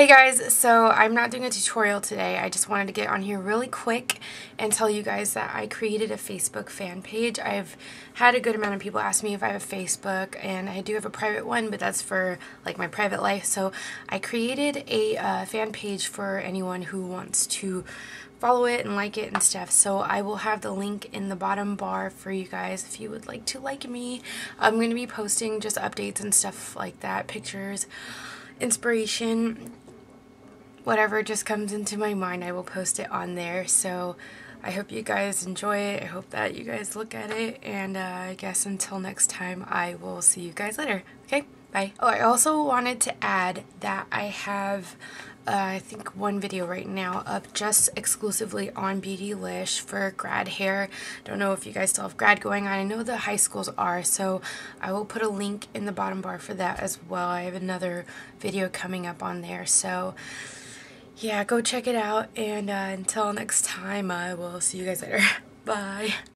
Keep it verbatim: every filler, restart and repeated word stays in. Hey guys, so I'm not doing a tutorial today. I just wanted to get on here really quick and tell you guys that I created a Facebook fan page. I've had a good amount of people ask me if I have a Facebook, and I do have a private one, but that's for like my private life. So I created a uh, fan page for anyone who wants to follow it and like it and stuff. So I will have the link in the bottom bar for you guys if you would like to like me. I'm going to be posting just updates and stuff like that, pictures, inspiration, whatever just comes into my mind, I will post it on there. So I hope you guys enjoy it. I hope that you guys look at it. And uh, I guess until next time, I will see you guys later. Okay, bye. Oh, I also wanted to add that I have, uh, I think, one video right now up just exclusively on Beautylish for grad hair. Don't know if you guys still have grad going on. I know the high schools are, so I will put a link in the bottom bar for that as well. I have another video coming up on there, so yeah, go check it out, and uh, until next time, I will see you guys later. Bye.